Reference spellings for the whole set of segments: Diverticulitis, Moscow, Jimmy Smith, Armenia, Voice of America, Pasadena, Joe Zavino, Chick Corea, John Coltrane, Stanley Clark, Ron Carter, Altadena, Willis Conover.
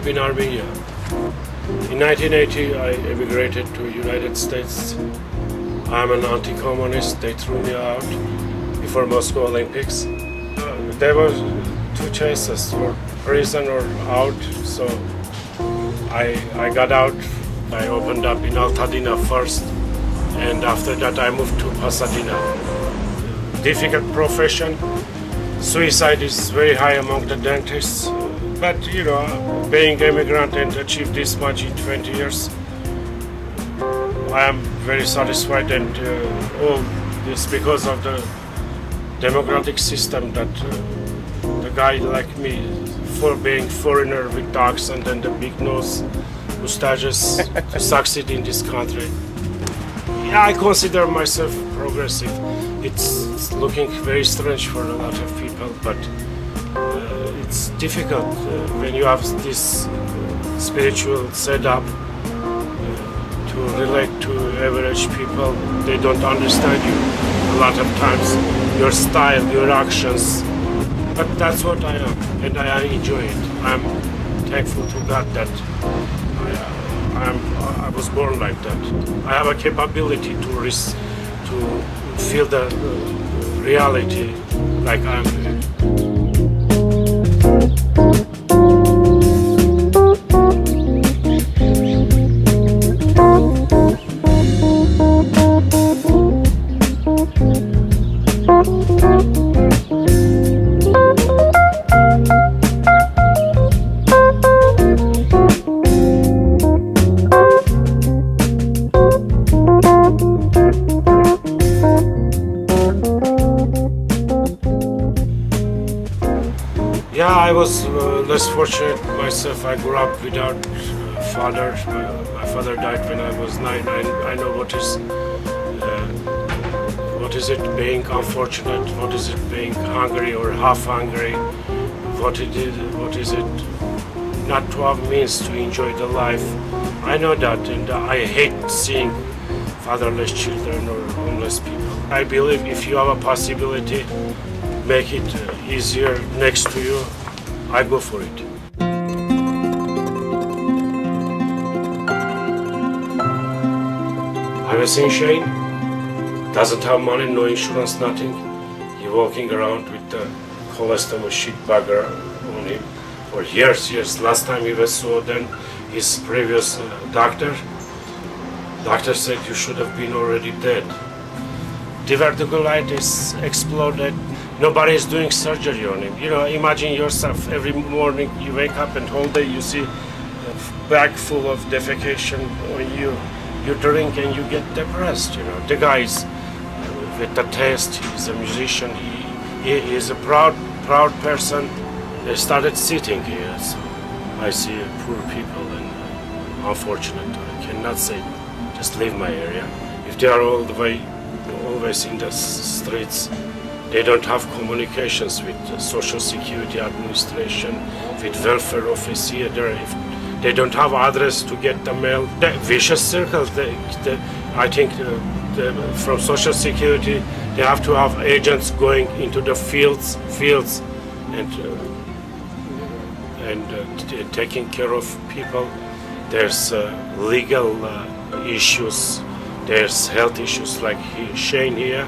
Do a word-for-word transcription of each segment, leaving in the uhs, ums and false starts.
up in Armenia. In nineteen eighty, I emigrated to the United States. I'm an anti-communist. They threw me out before Moscow Olympics. Uh, there were two choices, or prison or out. So I, I got out. I opened up in Altadena first, and after that I moved to Pasadena. Difficult profession. Suicide is very high among the dentists. But you know, being immigrant and achieve this much in twenty years, I am very satisfied, and uh, all this because of the democratic system that uh, the guy like me, for being foreigner with dogs and then the big nose, moustaches, to succeed in this country. Yeah, I consider myself progressive. It's, it's looking very strange for a lot of people, but uh, it's difficult uh, when you have this spiritual setup uh, to relate to average people. They don't understand you a lot of times, your style, your actions. But that's what I am, and I enjoy it. I'm thankful to God that I, I'm, I was born like that. I have a capability to risk, to feel the uh, reality like I'm doing. I was uh, less fortunate myself. I grew up without uh, father. My, my father died when I was nine. I, I know what is uh, what is it being unfortunate, what is it being hungry or half hungry, what it is, what is it not to have means to enjoy the life. I know that, and I hate seeing fatherless children or homeless people. I believe if you have a possibility, make it easier next to you. I go for it. I'm a sin Shane, doesn't have money, no insurance, nothing. He's walking around with the cholesterol shit bugger on him for years, years. Last time he was saw, then his previous uh, doctor, doctor said you should have been already dead. Diverticulitis exploded. Nobody is doing surgery on him. You know, imagine yourself, every morning you wake up and whole day you see a bag full of defecation on you. You drink and you get depressed, you know. The guy is with the taste, he's a musician, he, he is a proud, proud person. They started sitting here, so I see poor people, and unfortunate, I cannot say, just leave my area. If they are all the way, always in the streets, they don't have communications with the Social Security Administration, with welfare office here. If they don't have address to get the mail. The vicious circles, they, they, I think uh, the, from Social Security, they have to have agents going into the fields, fields and, uh, and uh, taking care of people. There's uh, legal uh, issues, there's health issues like he, Shane here.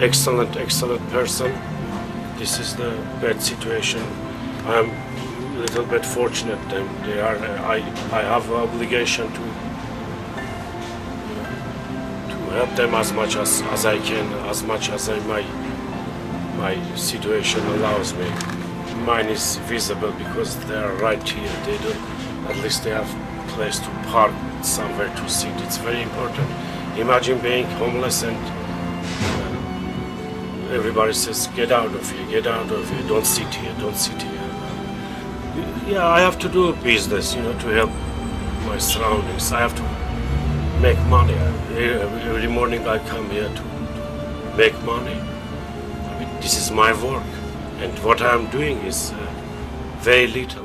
Excellent, excellent person. This is the bad situation. I'm a little bit fortunate. They are. I, I have an obligation to to help them as much as, as I can, as much as I, my my situation allows me. Mine is visible because they are right here. They do. At least they have a place to park, somewhere to sit. It's very important. Imagine being homeless and everybody says, get out of here, get out of here, don't sit here, don't sit here. Yeah, I have to do business, you know, to help my surroundings. I have to make money. Every morning I come here to make money. I mean, this is my work, and what I'm doing is uh, very little.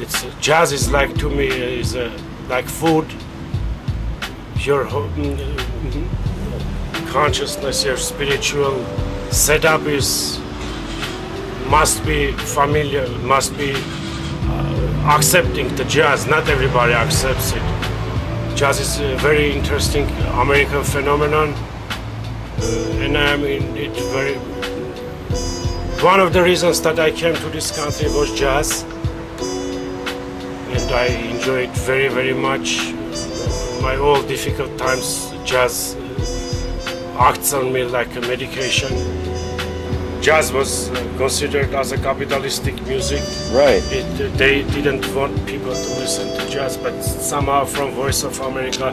It's, uh, jazz is like, to me, is uh, like food. Your consciousness, your spiritual setup is must be familiar, must be uh, accepting the jazz. Not everybody accepts it. Jazz is a very interesting American phenomenon, and I mean it very. One of the reasons that I came to this country was jazz, and I enjoyed it very, very much. My old difficult times, jazz acts on me like a medication. Jazz was considered as a capitalistic music. Right. It, they didn't want people to listen to jazz, but somehow from Voice of America,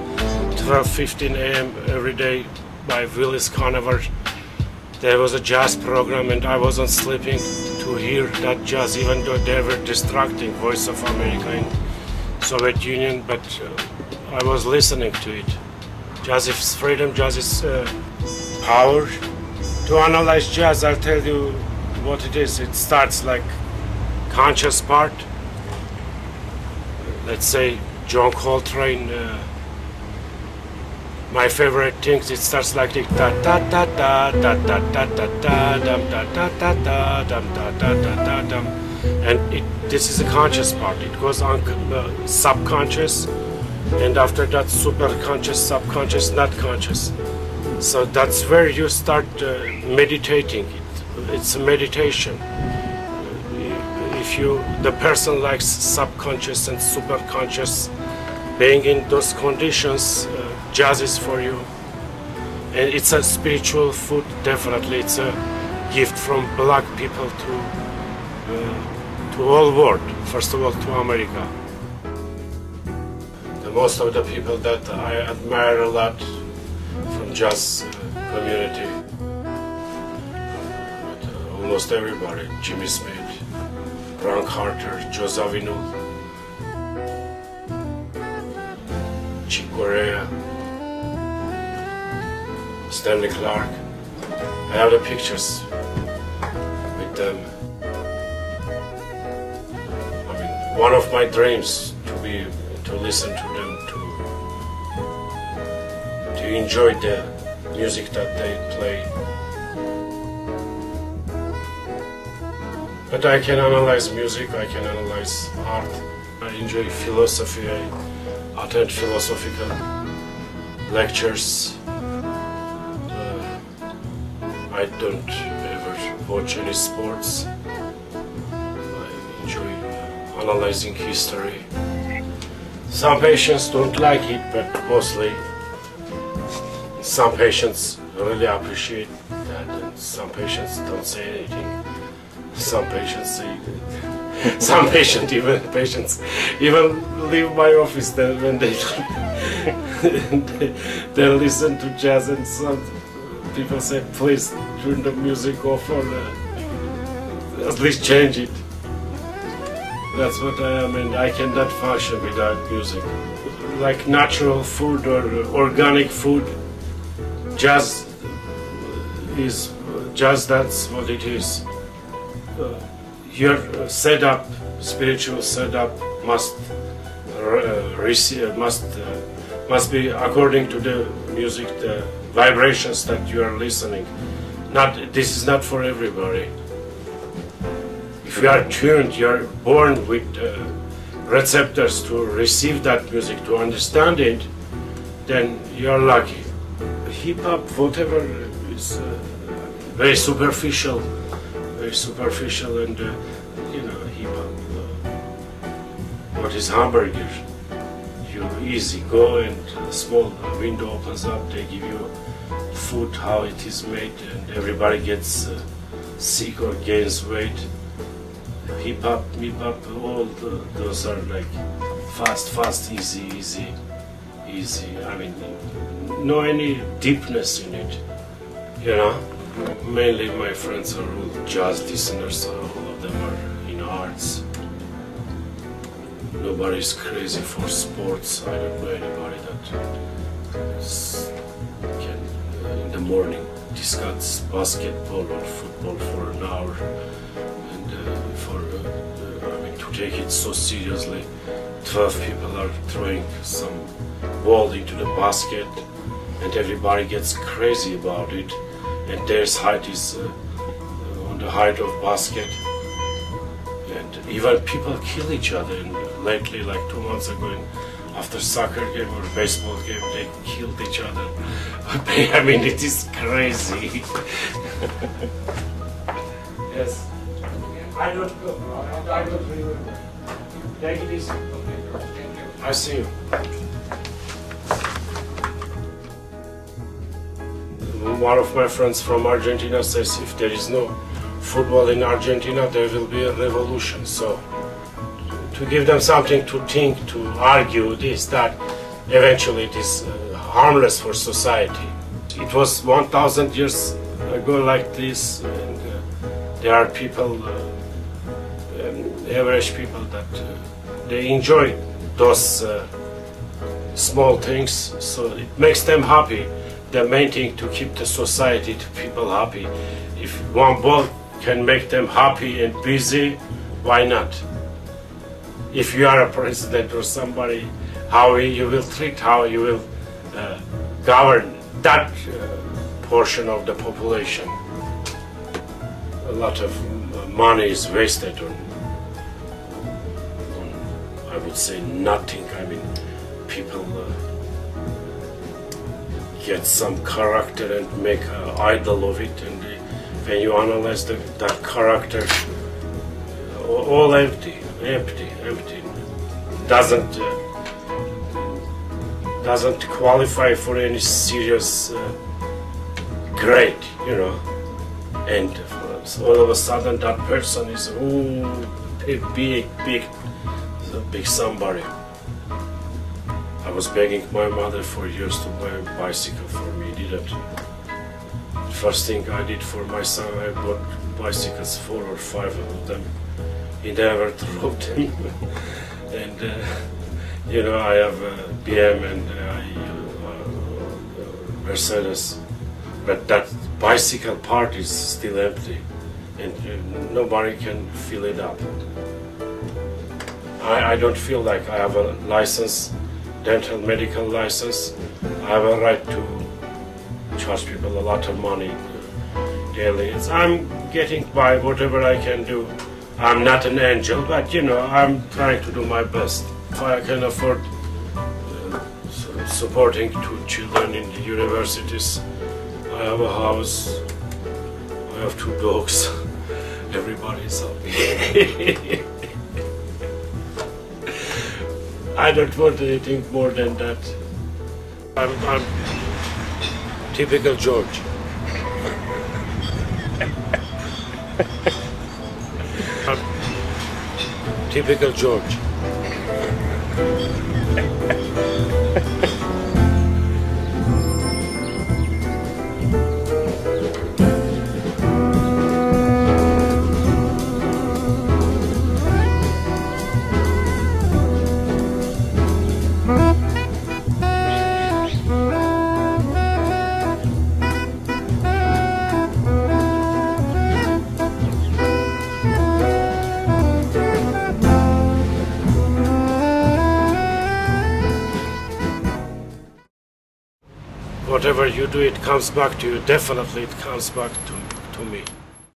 twelve fifteen a m every day by Willis Conover, there was a jazz program, and I wasn't sleeping to hear that jazz, even though they were destructing Voice of America in Soviet Union, but I was listening to it. Jazz is freedom, jazz is uh, power. To analyze jazz, I'll tell you what it is. It starts like conscious part. Let's say John Coltrane. Uh, my favorite things. It starts like the da da da da da da da da da dum da da da da dum da da da da dum, and it, this is the conscious part. It goes on uh, subconscious, and after that superconscious, subconscious, not conscious. So that's where you start uh, meditating. It, it's a meditation. If you, the person likes subconscious and superconscious, being in those conditions, uh, jazz is for you. And it's a spiritual food, definitely. It's a gift from black people to uh, to all world. First of all, to America. The most of the people that I admire a lot from jazz community, but, uh, almost everybody, Jimmy Smith, Ron Carter, Joe Zavino, Chick Corea, Stanley Clark. I have the pictures with them. I mean, one of my dreams to be to listen to them, to to enjoy the music that they play. But I can analyze music, I can analyze art. I enjoy philosophy, I attend philosophical lectures. Uh, I don't ever watch any sports. I enjoy analyzing history. Some patients don't like it, but mostly some patients really appreciate that, and some patients don't say anything. Some patients say that. Some patients even patients even leave my office then when they, they they listen to jazz, and some people say, please turn the music off or uh, at least change it. That's what I am, and I cannot function without music. Like natural food or organic food, jazz is jazz. That's what it is. Uh, your setup, spiritual setup, must uh, receive, must uh, must be according to the music, the vibrations that you are listening. Not this is not for everybody. If you are tuned, you are born with uh, receptors to receive that music, to understand it. Then you are lucky. Hip-hop, whatever, is uh, very superficial, very superficial, and uh, you know, hip-hop, uh, what is hamburger? You easy go, and a small window opens up, they give you food, how it is made, and everybody gets uh, sick or gains weight. Hip-hop, hip-hop, all the, those are like fast, fast, easy, easy, easy, I mean, no any deepness in it, you know. Mainly my friends are all jazz listeners, so all of them are in arts. Nobody's crazy for sports. I don't know anybody that can in the morning discuss basketball or football for an hour, and uh, for uh, I mean, to take it so seriously. Twelve people are throwing some ball into the basket, and everybody gets crazy about it, and their height is uh, on the height of basket. and even people kill each other. And lately, like two months ago, in, after soccer game or baseball game, they killed each other. I mean, it is crazy. Yes. I don't go. I don't remember. Take it easy. I see you. One of my friends from Argentina says if there is no football in Argentina, there will be a revolution. So to give them something to think, to argue this, that, eventually it is uh, harmless for society. It was one thousand years ago like this, and uh, there are people, uh, um, average people, that uh, they enjoy those uh, small things, so it makes them happy. The main thing to keep the society, to people happy. If one ball can make them happy and busy, why not? If you are a president or somebody, how you will treat, how you will uh, govern that uh, portion of the population. A lot of money is wasted on, on I would say, nothing. I mean, people uh, get some character and make an idol of it, and when you analyze the, that character, all empty, empty, empty. Doesn't uh, doesn't qualify for any serious uh, grade, you know. And all of a sudden, that person is ooh, big, big, big, big somebody. I was begging my mother for years to buy a bicycle for me, didn't. First thing I did for my son, I bought bicycles, four or five of them. He never drove them. And, uh, you know, I have a B M and I uh, Mercedes, but that bicycle part is still empty and uh, nobody can fill it up. I, I don't feel like I have a license. Dental medical license, I have a right to charge people a lot of money daily. I'm getting by whatever I can do. I'm not an angel, but you know, I'm trying to do my best. If I can afford uh, supporting two children in the universities, I have a house, I have two dogs, everybody's happy. I don't want anything more than that. I'm, I'm typical George. I'm typical George. Whatever you do, it comes back to you. Definitely it comes back to, to me.